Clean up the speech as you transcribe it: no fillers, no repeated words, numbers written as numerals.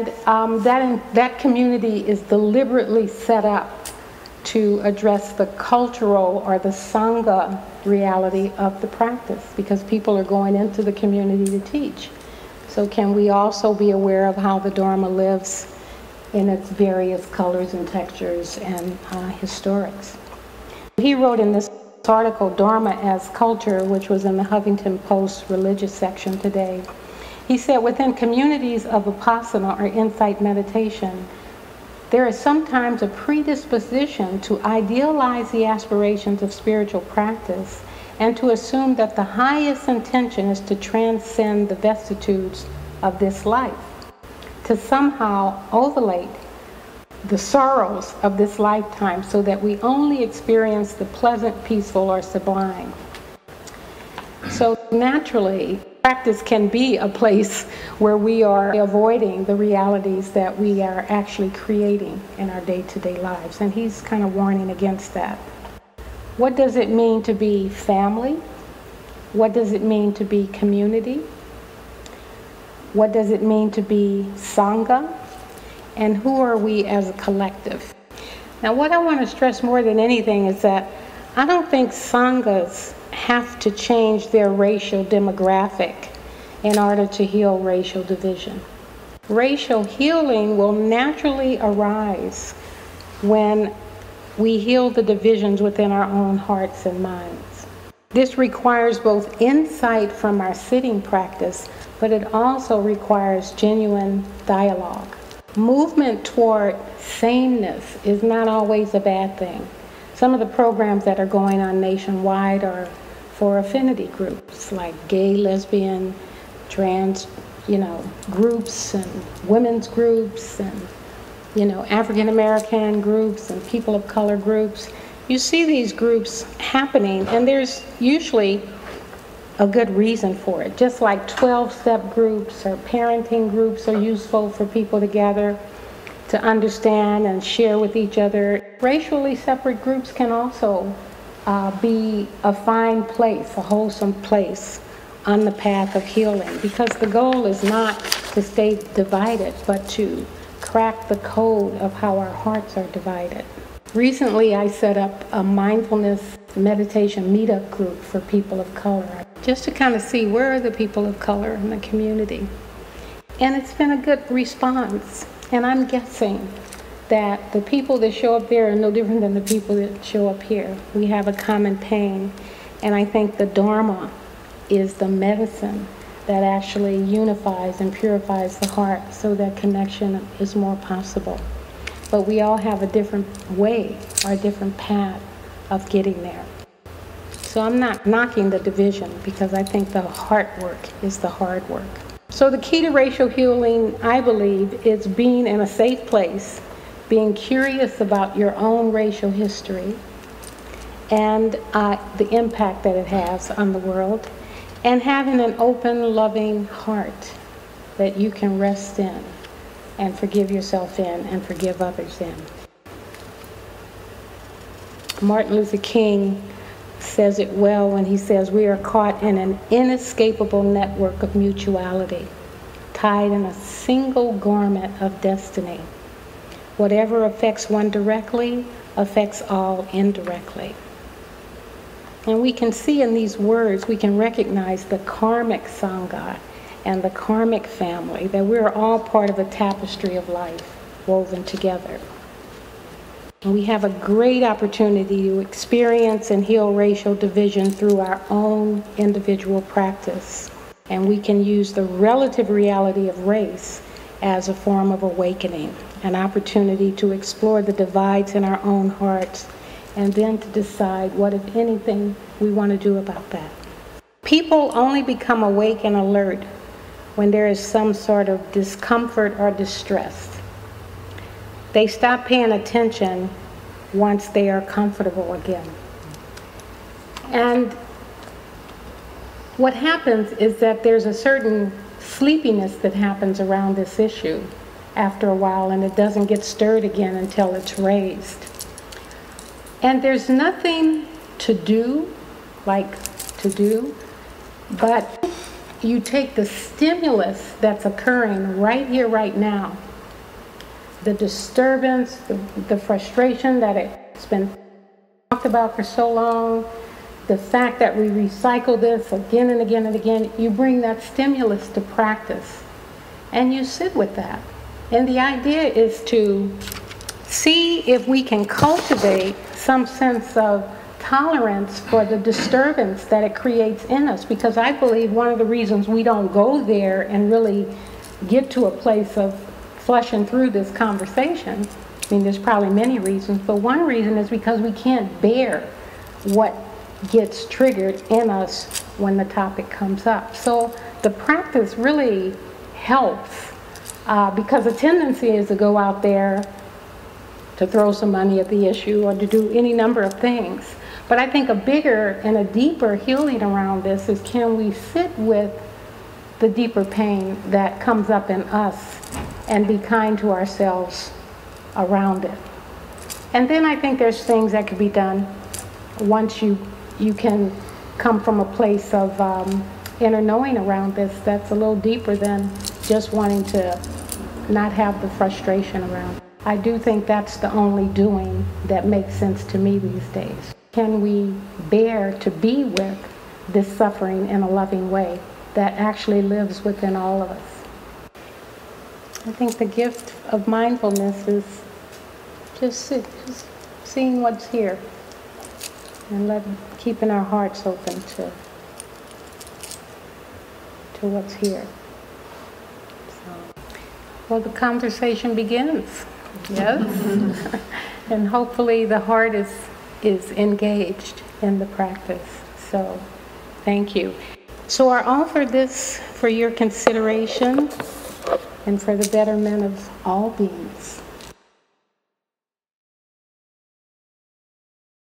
And that community is deliberately set up to address the cultural or the Sangha reality of the practice, because people are going into the community to teach. So can we also be aware of how the Dharma lives in its various colors and textures and historics? He wrote in this article, Dharma as Culture, which was in the Huffington Post religious section today. He said, within communities of vipassana or insight meditation, there is sometimes a predisposition to idealize the aspirations of spiritual practice and to assume that the highest intention is to transcend the vicissitudes of this life, to somehow overlate the sorrows of this lifetime so that we only experience the pleasant, peaceful, or sublime. So naturally, practice can be a place where we are avoiding the realities that we are actually creating in our day-to-day lives. And he's kind of warning against that. What does it mean to be family? What does it mean to be community? What does it mean to be Sangha? And who are we as a collective? Now, what I want to stress more than anything is that I don't think Sanghas have to change their racial demographic in order to heal racial division. Racial healing will naturally arise when we heal the divisions within our own hearts and minds. This requires both insight from our sitting practice, but it also requires genuine dialogue. Movement toward sameness is not always a bad thing. Some of the programs that are going on nationwide are for affinity groups, like gay, lesbian, trans, groups, and women's groups, and African American groups, and people of color groups. You see these groups happening, and there's usually a good reason for it. Just like 12-step groups or parenting groups are useful for people to gather to understand and share with each other. Racially separate groups can also be a fine place, a wholesome place on the path of healing, because the goal is not to stay divided, but to crack the code of how our hearts are divided. Recently, I set up a mindfulness meditation meetup group for people of color, just to kind of see where are the people of color in the community. And it's been a good response. And I'm guessing that the people that show up there are no different than the people that show up here. We have a common pain. And I think the Dharma is the medicine that actually unifies and purifies the heart so that connection is more possible. But we all have a different way or a different path of getting there. So I'm not knocking the division, because I think the heart work is the hard work. So the key to racial healing, I believe, is being in a safe place, being curious about your own racial history and the impact that it has on the world, and having an open, loving heart that you can rest in and forgive yourself in and forgive others in. Martin Luther King says it well when he says, we are caught in an inescapable network of mutuality, tied in a single garment of destiny. Whatever affects one directly affects all indirectly. And we can see in these words, we can recognize the karmic sangha and the karmic family, that we're all part of a tapestry of life woven together. And we have a great opportunity to experience and heal racial division through our own individual practice. And we can use the relative reality of race as a form of awakening, an opportunity to explore the divides in our own hearts, and then to decide what, if anything, we want to do about that. People only become awake and alert when there is some sort of discomfort or distress. They stop paying attention once they are comfortable again. And what happens is that there's a certain sleepiness that happens around this issue after a while, and it doesn't get stirred again until it's raised. And there's nothing to do, but you take the stimulus that's occurring right here, right now, the disturbance, the frustration that it's been talked about for so long, the fact that we recycle this again and again and again, you bring that stimulus to practice and you sit with that. And the idea is to see if we can cultivate some sense of tolerance for the disturbance that it creates in us, because I believe one of the reasons we don't go there and really get to a place of flushing through this conversation, I mean, there's probably many reasons, but one reason is because we can't bear what gets triggered in us when the topic comes up. So the practice really helps, because the tendency is to go out there to throw some money at the issue or to do any number of things. But I think a bigger and a deeper healing around this is, can we sit with the deeper pain that comes up in us and be kind to ourselves around it? And then I think there's things that could be done once you can come from a place of inner knowing around this that's a little deeper than just wanting to not have the frustration around it. I do think that's the only doing that makes sense to me these days. Can we bear to be with this suffering in a loving way that actually lives within all of us? I think the gift of mindfulness is just seeing what's here and keeping our hearts open to what's here. So, well, the conversation begins. Yes. And hopefully the heart is engaged in the practice. So thank you. So I offer this for your consideration and for the betterment of all beings.